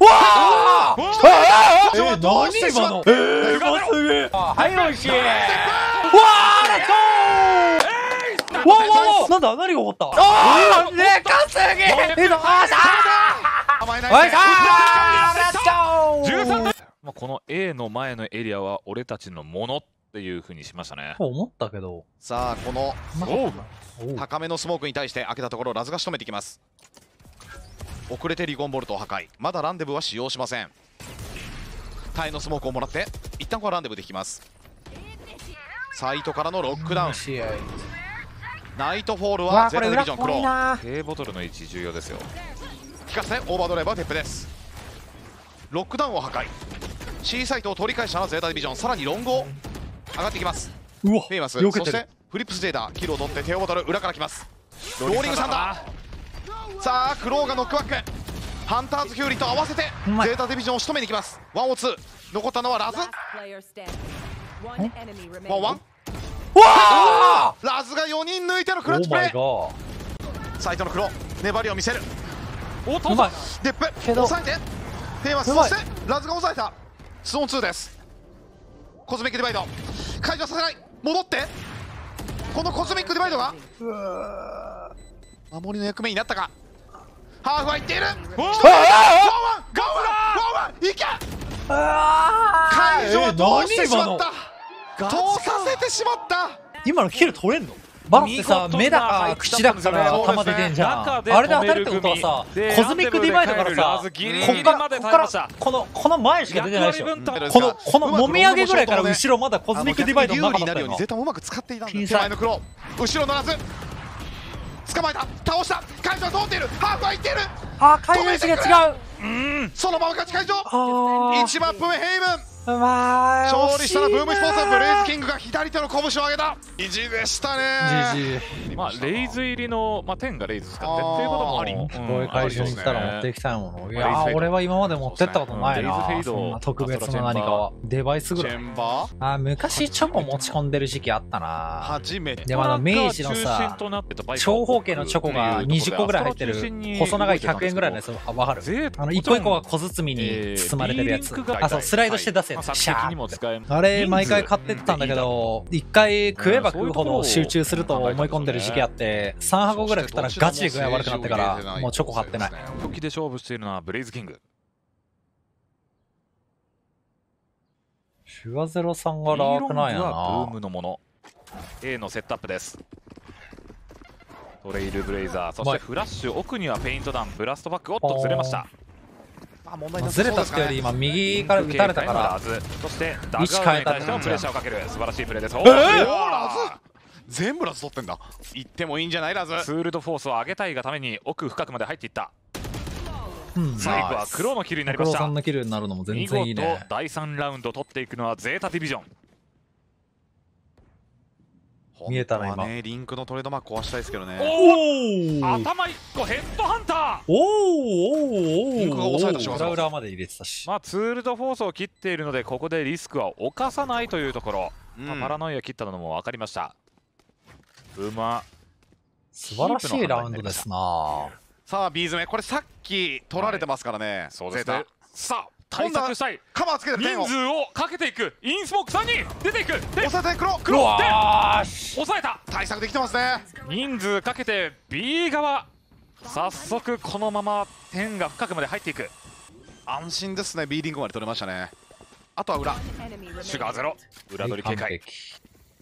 この A の前のエリアは俺たちのものっていうふうにしましたね。思ったけど、さあこの高めのスモークに対して開けたところラズが仕留めてきます。遅れてリゴンボルトを破壊。まだランデブーは使用しません。タイのスモークをもらって一旦ここはランデブーできます。サイトからのロックダウン。ナイトフォールはゼロディビジョン黒。 K ボトルの位置重要ですよ。聞かせてオーバードライバーテップです。ロックダウンを破壊。 C サイトを取り返したのはゼータディビジョン。さらにロングを上がってきます。うわ、見えます。そしてフリップスジェイダーキルを取ってテオボトル裏から来ます。ローリングサンダー。さあクローがノックバック。ハンターズ・フューリーと合わせてゼータディビジョンを仕留めに行きます。ワンオーツー。残ったのはラズ。ワンワン。わー、ラズが4人抜いてのクラッチプレー。サイトの黒粘りを見せる。おっとデップ抑えてテーマ。そしてラズが抑えた。スオン2です。コズミックディバイド解除させない。戻ってこのコズミックディバイドが守りの役目になったか。ハーフはいっている。ワンワンワンワンいけ。解除はどうしてしまった。通させてしまった。今のキル取れんのバラってさ、目だか口だから頭出てんじゃん。あれで当たるってことはさ、コズミックディバイドからさ、ここからこの前しか出てないでしょ。このもみ上げぐらいから後ろまだコズミックディバイドの中だったよ。絶対うまく使っていたんだ。手前の黒、後ろのラズ捕まえた。倒した。会場通っている。ハーフは行っている。あ、会場位置が違う。そのまま勝ち会場。1マップ目ヘイブン。勝利したらブームスポーツのブレイズキングが左手の拳を上げた。意地でしたね。まあレイズ入りの天がレイズ使ってっていうこともあり。すごい回収したら持っていきたいもの。いや俺は今まで持ってったことないな、そんな特別な何かは。デバイスぐらい。あ、昔チョコ持ち込んでる時期あったな。初めてで、まだ明治のさ、長方形のチョコが20個ぐらい入ってる細長い100円ぐらいのやつ。分かる？一個一個が小包みに包まれてるやつ。あ、そう、スライドして出す。あれ毎回買ってったんだけど、一回食えば食うほど集中すると思い込んでる時期あって、3箱ぐらい食ったらガチで具合悪くなってから、もうチョコ買ってない。武器で勝負しているのはブレイズキング。シュワゼロさんがラークなんやな。ブームのもの A のセットアップです。トレイルブレイザー、そしてフラッシュ、奥にはペイント弾、ブラストバック。おっとずれました。ずれたってより今右から打たれたから、そして位置変えたってプレッシャーをかける素晴らしいプレーです。おおラズ全部ラズ取ってんだ。いってもいいんじゃないラズ。ツールドフォースを上げたいがために奥深くまで入っていった。最後は黒のキルになりました。黒さんのキルになるのも全然いいね。見事第3ラウンド取っていくのはゼータディビジョン。見えたな今。リンクのトレードマーク壊したいですけどね。おお頭1個ヘッドハンター。おおリンクが抑えたし、裏裏まで入れてたし。まあツールドフォースを切っているので、ここでリスクは犯さないというところ。パラノイア切ったのも分かりました。うま、素晴らしいラウンドですな。さあ B 詰め、これさっき取られてますからね。そうですね。さあ対策したい。カバーつけて人数をかけていく。インスモーク3人出ていく。抑えて黒黒抑えた。対策できてますね。人数かけて B 側、早速このまま点が深くまで入っていく。安心ですね。 B リングまで取れましたね。あとは裏シュガーゼロ裏取り警戒。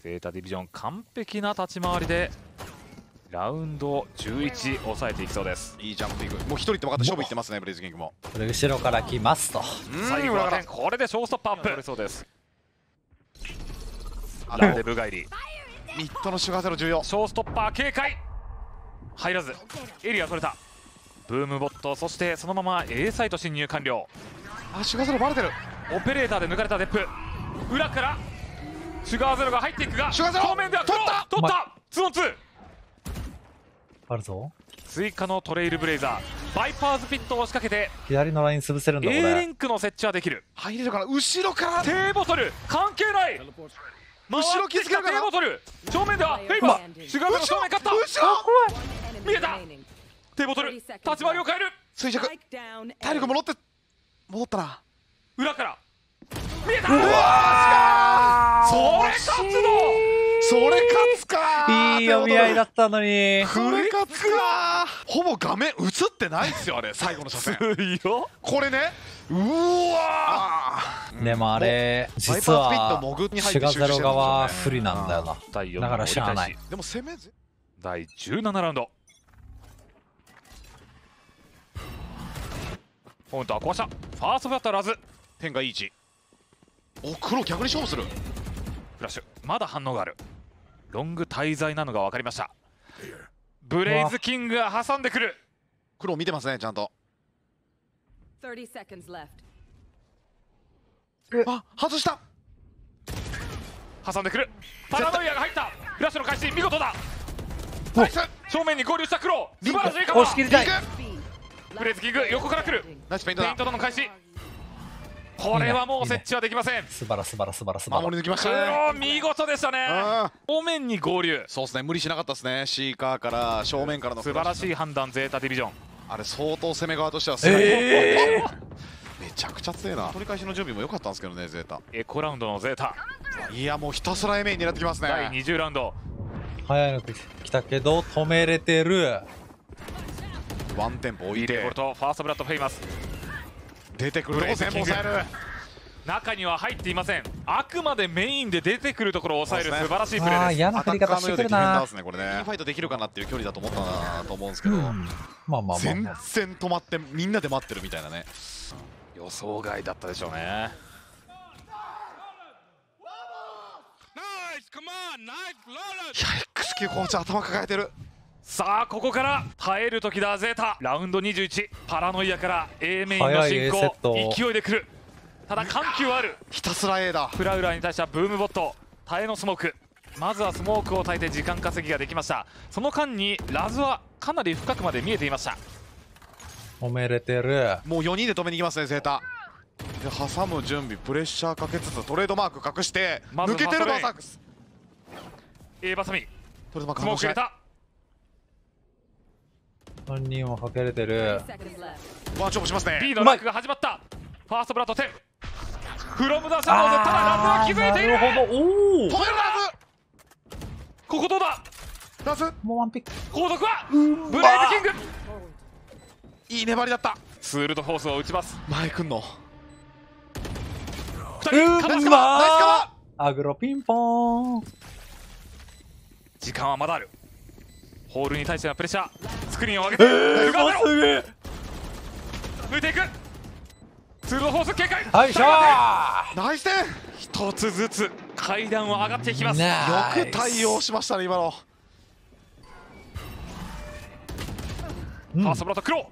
ゼータディビジョン完璧な立ち回りでラウンド11抑えていきそうです。いいジャンプいく。もう一人って分かった。勝負いってますねブレイズキングも。これ後ろから来ますと最後はこれでショーストップアップ取れそうです。ランデブ返りミッドのシュガーゼロ重要。ショーストッパー警戒。入らずエリア取れた。ブームボット、そしてそのまま A サイト侵入完了。あ、シュガーゼロバレてる。オペレーターで抜かれたデップ。裏からシュガーゼロが入っていくが、正面では取った 2on2 あるぞ。追加のトレイルブレイザー、バイパーズピットを仕掛けて左のライン潰せるんだ。 A リンクの設置はできる。入れるから後ろからテーボトル関係ない。後ろ気づけるかな。テーボトル正面ではフェイバーシュガーの正面勝った。見えたテーボトル立ち回りを変える。衰弱体力もろって戻ったな。裏から見えた。うわー、しかー、それ勝つの。それ勝つか。いい読み合いだったのに。これ勝つか。ほぼ画面映ってないですよ、あれ最後の射線。これね。うわー。でもあれ実はシガゼロ側不利なんだよな。だから知らない。でも攻めず。第17ラウンド。ポイントは壊した。ファーストバッターラズ。天がいい位置。お、黒逆に勝負する。フラッシュ。まだ反応がある。ロング滞在なのが分かりました。ブレイズキングが挟んでくる。黒見てますね、ちゃんと。あ、外した。挟んでくる。パラノイアが入った。フラッシュの開始見事だ。正面に合流した黒、素晴らしいカバー。ブレイズキング横から来る。ナイスペイントとの開始。これはもう設置はできません。すばらすばらすばらすばら。守り抜きましたね。見事でしたね。正面に合流。そうですね、無理しなかったですね。シーカーから正面からの素晴らしい判断。ゼータディビジョン、あれ相当攻め側としてはめちゃくちゃ強いな。取り返しの準備も良かったんですけどね、ゼータ。エコラウンドのゼータ、いやもうひたすら MA 狙ってきますね。第20ラウンド、早いの来たけど止めれてる。ワンテンポ置いてファーストブラッドフェイマス出てくる。中には入っていません。あくまでメインで出てくるところを抑える素晴らしいプレーです。嫌な振り方してくるな。ファイトできるかなっていう距離だと思ったなと思うんですけど、全然止まってみんなで待ってるみたいなね。予想外だったでしょうね。いや XQ コーチ頭抱えてる。さあここから耐える時だ、ゼータ。ラウンド21、パラノイアから A メインの進行、勢いでくる。ただ緩急ある。ひたすら A だ。フラウラーに対してはブームボット耐えのスモーク。まずはスモークを耐えて時間稼ぎができました。その間にラズはかなり深くまで見えていました。止めれてる。もう4人で止めに行きますね、ゼータで。挟む準備、プレッシャーかけつつトレードマーク隠して、抜けてるバサックス A バサミ。トレードマークスモーク入れた。3人をかけれてる。ワンチョップしますね。 B のラックが始まった。ファーストブラッド10フロムダーシャドウズ。ただラズは気づいている。止めるラズ。ここどうだラズ。もうワンピック。後続はブレイズキング。いい粘りだった。ツールとフォースを打ちます。前くんの2人ナイスカバー。アグロピンポン。時間はまだある。ホールに対してのプレッシャー、スクリーンを上げて、抜いていく。ツールドフォース警戒。はい、シャーナイス点。一つずつ階段を上がっていきます。よく対応しましたね、今の。ファーストブラッド黒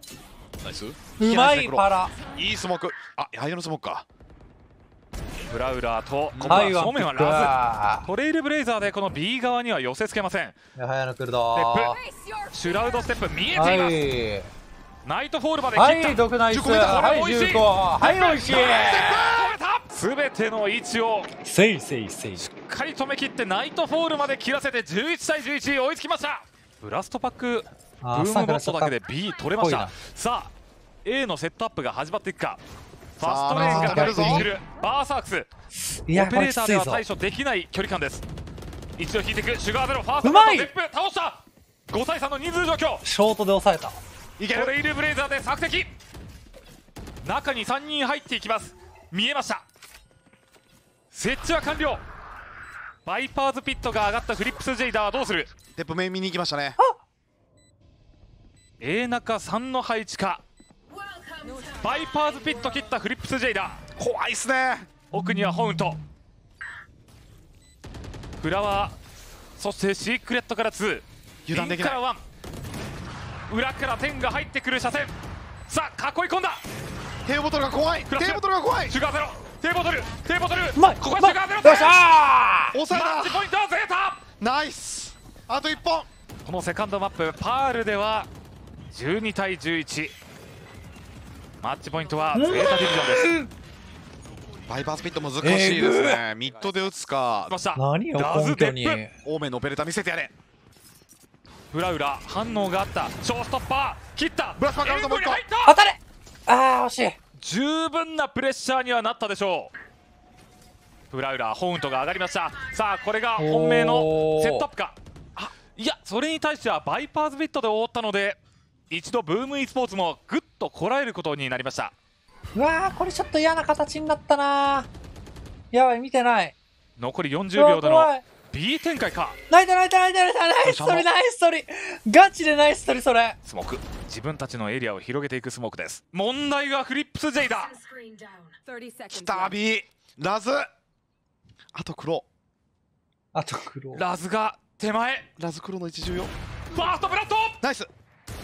ナイス。うまいパラ。いいスモーク。あ、相手のスモークか。ブラウラーとここは正面はラズ。トレイルブレイザーでこの B 側には寄せつけません。早野クルドシュラウドステップ見えています。ナイトフォールまで切った。これもおいしい。はい、おいしい。全ての位置をしっかり止め切って、ナイトフォールまで切らせて11対11追いつきました。ブラストパックブームボットだけで B 取れました。さあ A のセットアップが始まっていくか。ファストレーンが出るぞ。バーサークス、オペレーターでは対処できない距離感です。一度引いていく。シュガーゼロファーストバットデップ倒した。5対3の人数状況。ショートで抑えた。いける。トレイルブレイザーで索敵。中に3人入っていきます。見えました。設置は完了。バイパーズピットが上がったフリップスジェイダーはどうする。デップ目見に行きましたね。A 中3の配置か。バイパーズピット切ったフリップスジェイダー、怖いっすね。奥にはホウント、フラワー、そしてシークレットから2、油断できない。裏から天が入ってくる射線。さあ囲い込んだ。テーボトルが怖い。テーボトルが怖い。シュガーゼロテーボトルテーボトル。ここはシュガーゼロ。よっしゃー、抑えた。マッチポイントはゼータ。ナイス。あと1本。このセカンドマップパールでは12対11。マッチポイントはゼータディビジョンです。バイパースピット難しいですね。ミッドで打つか。何を根拠に。オーメンのオペレーター見せてやれ。フラウラ反応があった。ショーストッパー切った。ブラスパーからのもう一個。当たれ。ああ惜しい。十分なプレッシャーにはなったでしょう。プラウラーホウントが上がりました。さあこれが本命のセットアップか。あ、いや、それに対してはバイパーズビットで覆ったので、一度ブーム e スポーツもぐっとこらえることになりました。うわー、これちょっと嫌な形になったな。やばい、見てない。残り40秒での B 展開か。ナイスナイスナイスナイスナイス、それナイス、それガチでナイス、それそれスモーク、自分たちのエリアを広げていくスモークです。問題はフリップス J だ。きた B、 ラズ、あと黒、あと黒、ラズが手前、ラズ黒の114、ファーストブラッドナイス。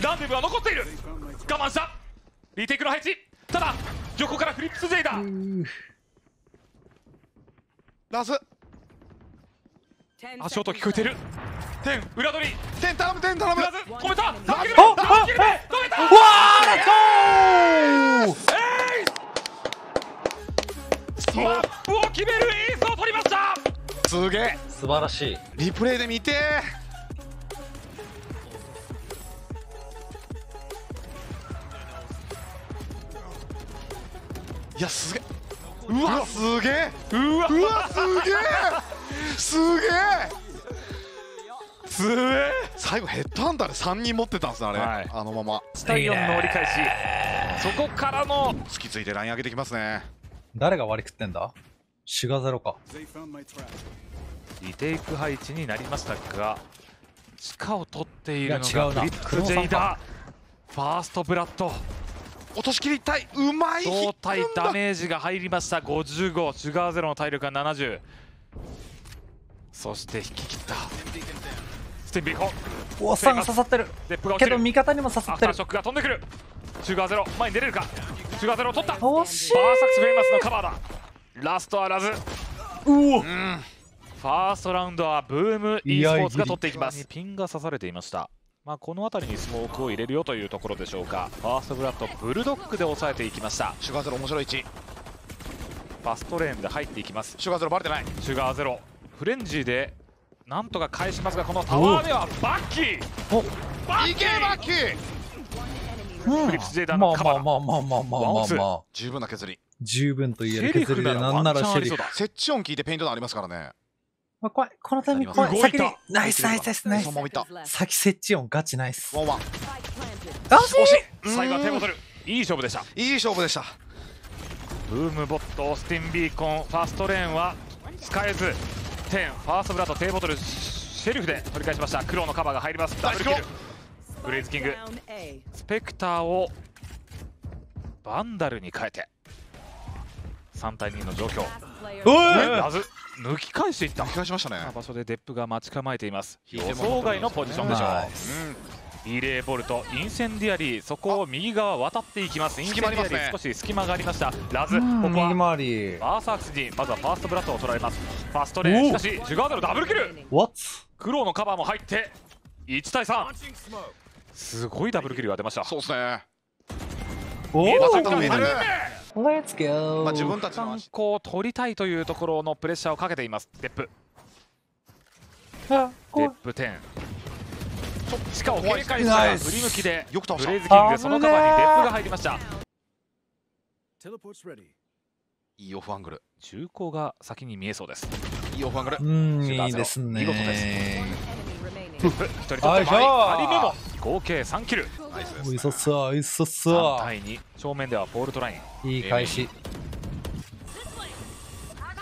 ランデブは残っている、我慢した。リテイクの配置、ただ横からフリップス J だ。ラズ足音聞こえてる。天裏取り、天頼む、天頼む。ラズ止めた、3キル目、3キル目、止めた。わー、レッツゴー。スワップを決めるエースを取りました。すげえ、素晴らしい。リプレイで見て、いやすげえ、うわすげえ、うわすげえ、すげえ、すげえ。最後ヘッドハンターで3人持ってたんですね、あれ、はい、あのままスタイオンの折り返し、そこからの突きついてライン上げてきますね。誰が割り食ってんだ、シガゼロか。リテイク配置になりましたが、地下を取っているのがフリックジェイダー、ファーストブラッド落とし切りたい、うまい。胴体ダメージが入りました。55、シュガーゼロの体力が70、そして引き切った。ステンビーコ、おっさんが刺さってるけど味方にも刺さってる。アフターショックが飛んでくる。シュガーゼロ前に出れるか。シュガーゼロ取った。バーサックスフェイマスのカバーだ。ラストはラズ。うお、ファーストラウンドはブーム e スポーツが取っていきます。ピンが刺されていました。まあこの辺りにスモークを入れるよというところでしょうか。ファーストブラッド、ブルドッグで抑えていきました。シュガーゼロ面白い位置、バストレーンで入っていきます。シュガーゼロバレてない。シュガーゼロフレンジーでなんとか返しますが、このタワーではバッキー、おバッキー、バッキー、フリップスジェイダーのカバー、まあ十分な削り、十分と言える削りで、なんならシェリフ、セッチ音聞いてペイントダウンありますからね。怖い、このタイミング怖い。先にナイスナイスナイスナイス、先設置音ガチナイス。ワンワン、惜しい。最後は手を取る。いい勝負でした、いい勝負でした。ブームボット、スティンビーコン、ファーストレーンは使えず、10ファーストブラとテーボトル、シェリフで取り返しました。黒のカバーが入ります。ダブルキル、グレイズキング、スペクターをバンダルに変えて3対2の状況。ラズ抜き返していった。抜き返しましたね。場所でデップが待ち構えています。予想外のポジションでしょう。リレーボルト、インセンディアリー、そこを右側渡っていきます。インセンディアリー少し隙間がありました。ラズここはバーサークスにまずはファーストブラッドを取られます。ファーストレーン、しかしシュガードルダブルキル。クロウのカバーも入って1対3、すごいダブルキルが出ました。そうですね。おお、Let's go。 自分たちのこう取りたいというところのプレッシャーをかけています。デップ、デップ10、ちょっと地下を警戒した振り向きでブレイズキング、そのカバーにデップが入りました。いいオフアングル、銃口が先に見えそうです。いいオフアングル、いいですね、見事です。1人取って2人目も合計3キル。おいそさあ、おいそさあ。対に正面ではポールトライン。いい開始。フ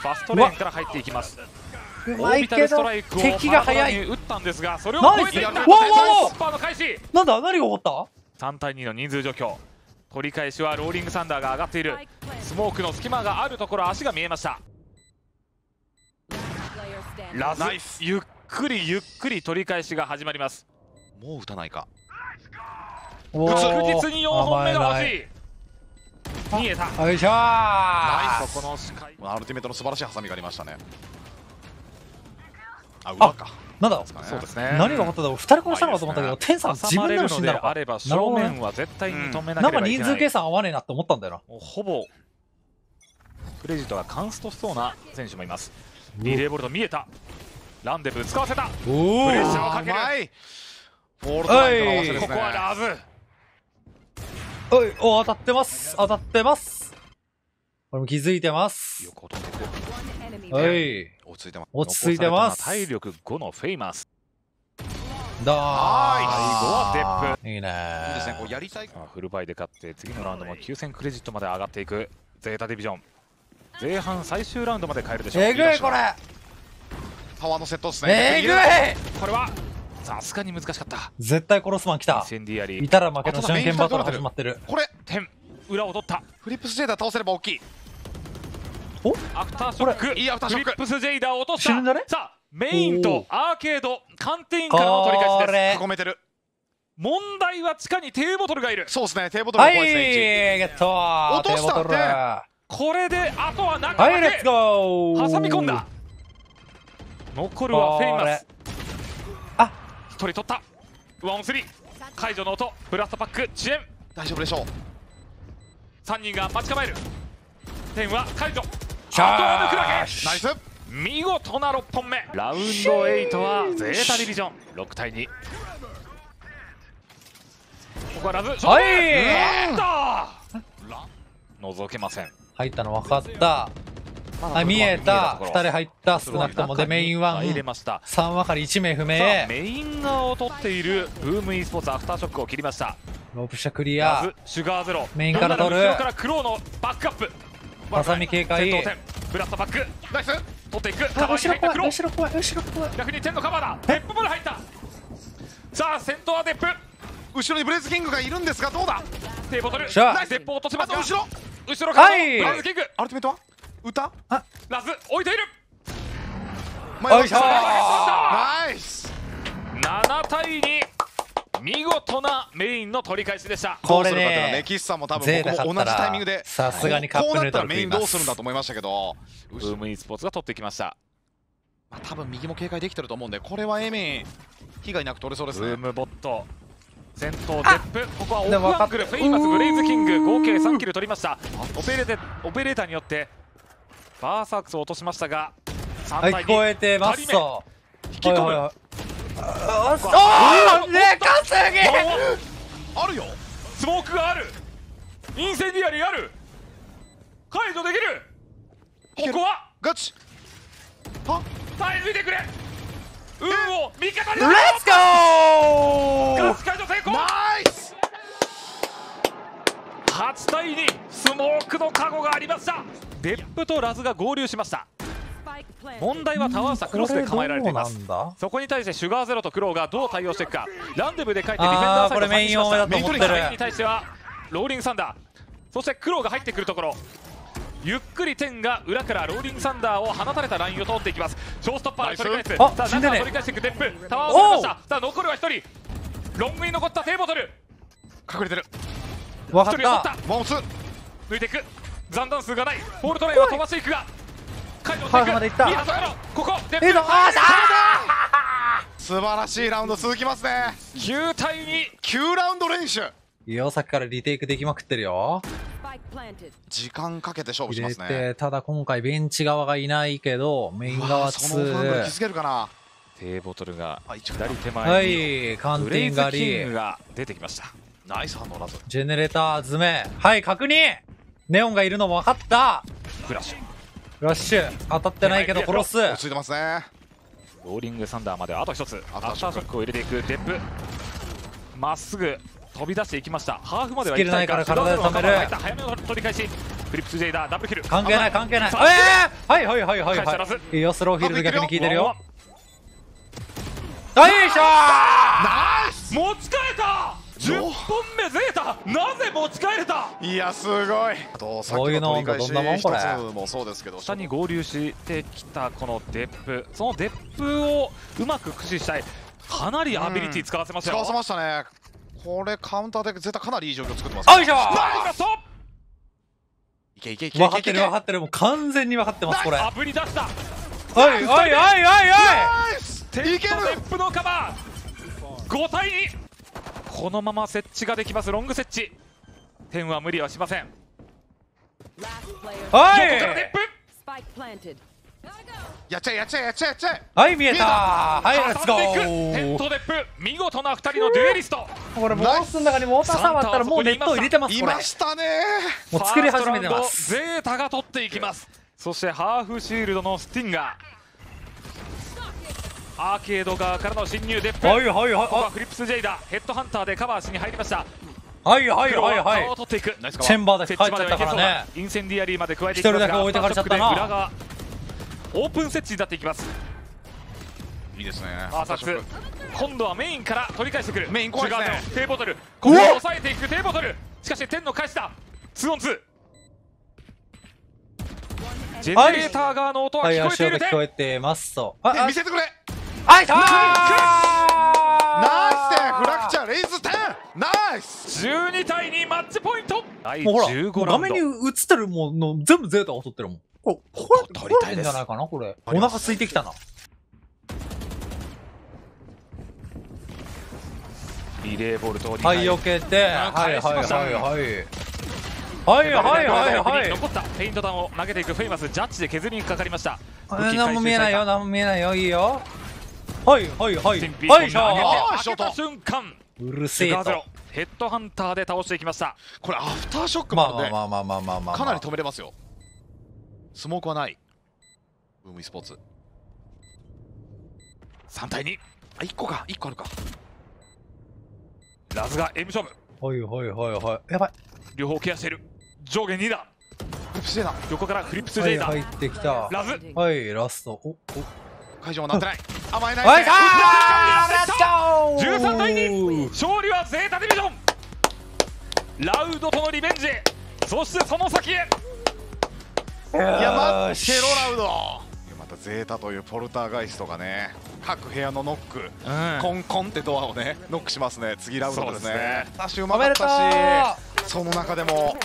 ァストレーンから入っていきます。オービタルストライクを敵が早い。打ったんですが、それを超えていった。スパーの開始。なんだ、何が起こった？3対2の人数状況。取り返しはローリングサンダーが上がっている。スモークの隙間があるところ、足が見えました。ラズ、ゆっくりゆっくり取り返しが始まります。もう打たないか。確実に4本目が欲しい。逃げた。よいしょー。ナイス。この視界。アルティメットの素晴らしいハサミがありましたね。あ、裏か。なんだ。そうですね。何があっただろう。2人殺したのかと思ったけど、天さん自分でも死んだの。あれば正面は絶対に止めなければいけない。なんか人数計算合わねえなって思ったんだよな。ほぼクレジットがカンストしそうな選手もいます。リレーボルト見えた。ランデブー使わせた。プレッシャーをかける。ここはラズ、おい、お、当たってます、当たってます。これも気づいてます。横飛んでいく。はい、落ち着いてます、落ち着いてます。体力5のフェイマスだ。はい、5はデップ。いいねー、いいですね。こうやりたい。フルバイで勝って次のラウンドも9000クレジットまで上がっていく。ゼータディビジョン前半最終ラウンドまで変えるでしょう。えぐい、これタワーのセットですね。えぐい、これはさすがに難しかった。絶対殺すマン来た。センディアリーいたら負けのじゃんけんバトル始まってる。これ点裏を取った。フリップスジェイダー倒せれば大きい。おアフターショック、いいアフターショック。フリップスジェイダー落とした。さあメインとアーケード寒天からの取り返しです。囲めてる。問題は地下にテーボトルがいる。そうですね、テーボトルが怖いですね。はい、ゲットー。落としたってこれであとは中だけ。はい、レッツゴー。挟み込んだ。残るはフェイマス。あ、一人取った。ワンオンスリー解除の音。ブラストパック遅延、大丈夫でしょう。3人が待ち構える。点は解除。あとは抜くだけ。ナイス、見事な6本目。ラウンド8はゼータディビジョン6対2。ここはラズ。はい、覗けません。入ったの分かった。はい、見えた。2人入った。少なくともでメイン1入れました。3分かり1名不明。メイン側を取っているブーム e スポーツアフターショックを切りました。ロープシャクリア、シュガーゼロメインから取る。後ろからクローのバックアップ。ハサミ警戒。ブラストバックナイス。取っていく。カバーに入ったクロー。後ろ怖い、後ろ怖い。逆に点のカバーだ。デップまで入った。さあ先頭はデップ。後ろにブレイズキングがいるんですがどうだ。テーボトルナイス。デップを落とします。後ろ後ろからブラズキング。アルティメットは歌ラズ置いている。前に来た。ナイス。7対2、見事なメインの取り返しでした。これね、岸さんも多分ここも同じタイミングでさすがにカップヌードル食います。こうなったらメインどうするんだと思いましたけど、ブーム e スポーツが取ってきました。多分右も警戒できてると思うんで、これはエミン被害なく取れそうですね。ブームボット先頭、デップ。ここはオフアングル、フェイマス、ブレイズキング合計3キル取りました。オペレーターによってバーサークスを落としましたが3対2。聞こえてますと引き込む。ああ、でかすぎ。あるよ、スモークがある。インセンディアリーある。解除できる。ここはガチは耐え抜いてくれ。運を味方に。レッツゴー。ガチ解除成功。ナイス。8対2、スモークのカゴがありました。デップとラズが合流しました。問題はタワー下クロスで構えられています。そこに対してシュガーゼロとクローがどう対応していくか。ランデブで書いてディフェンダーサイドを参入しました。メインに対してはローリングサンダー。そしてクローが入ってくるところ、ゆっくり天が裏からローリングサンダーを放たれたラインを通っていきます。ショーストッパーで取り返す。さあ中を取り返していくデップ。タワーを取りました。さあ残るは1人。ロングに残ったテーボトル隠れてる。1人残った。ワンオツ抜いていく。残弾数がない。フォールトラインは飛ばしていくが解除していく。いいはずだろ。ここデップ。素晴らしいラウンド続きますね。9対2、9ラウンド連取。いや、さっきからリテイクできまくってるよ。時間かけて勝負しますね。ただ今回ベンチ側がいないけどメイン側2。そのファンが気づけるかな。テーボトルが左手前にカンティンガリーが出てきました。ナイス反応だぞ。ジェネレーター詰め。はい、確認。ネオンがいるのも分かった。フラッシュ、フラッシュ当たってないけど殺す。落ち着いてますね。ローリングサンダーまであと1つ。アフターショックを入れていくデップ。まっすぐ飛び出していきました。ハーフまではスキルないから体で止める。早めの取り返し。フリップスジェイダーダブルキル。関係ない関係ない。はいはいはいはいはい。いいよ、スローフィールド逆に効いてるよ。よいしょー。ナイス。持ち替えた。10本目、ゼータなぜ持ち帰れた。いやすごい。そういうのどんなもんこれ。下に合流してきたこのデップ、そのデップをうまく駆使したい。かなりアビリティ使わせましたよ。使わせましたね。これカウンターでゼータかなりいい状況作ってます。よいしょ。いけいけいけ。分かってる分かってる。もう完全に分かってます。これあぶり出した。おいおいおいおいおい。いける。デップのカバー5対2。このまま設置ができます。ロング設置。天は無理はしません。はい。やっちゃえやっちゃえやっちゃえやっちゃえ。はい、見えた。はい、レッツゴー。テントデップ、見事な2人のデュエリスト。これモースの中にモーター触ったらもうネットを入れてます。いましたね。もう作り始めてます。ゼータが取っていきます。そしてハーフシールドのスティンガー、アーケード側からの侵入、デップ、はいはいはい、ここはフリップスジェイダーヘッドハンターでカバーしに入りました。はいはいはいはい、チェンバーだけ入っちゃったからね。インセンディアリーまで加えていきますが、1人だけ置いてかれちゃったな。裏側オープン設置になっていきます。いいですね。アーサス今度はメインから取り返してくる。メイン怖いですね。テーボトルここを抑えていく。テーボトルしかし天の返しだ。 2on2、 ジェネレーター側の音は聞こえている。聞こえてますと見せてくれ。ナイスでフラクチャーレイズ10、ナイス。12対2マッチポイント。ほら画面に映ってるもの全部ゼータが襲ってるもん。これ取りたいんじゃないかな。これお腹空いてきたな。リレーボルトはい、避けて、はいはいはいはいはいはいはい、残ったペイント弾を投げていくフェイマス。ジャッジで削りにかかりました。何も見えないよ、何も見えないよ。いいよ、はいはいはいはい、開けた瞬間うるせえとヘッドハンターで倒していきました。これアフターショックもあるのでかなり止めれますよ。スモークはない。ブームイスポーツ3対2、あ1個か、1個あるか。ラズがエム勝負、はいはいはいはい、やばい、両方ケアしてる。上下2だ、横からフリップスジェイダー入ってきた。ラズはい、ラスト、おお会場はなってない、甘えないで。13対2、勝利はゼータディビジョン。ラウドとのリベンジへ、そしてその先へ。いや待ってろラウド、またゼータというポルターガイストがね、各部屋のノック、コンコンってドアをねノックしますね。次ラウドですね。足うまかったし、その中でも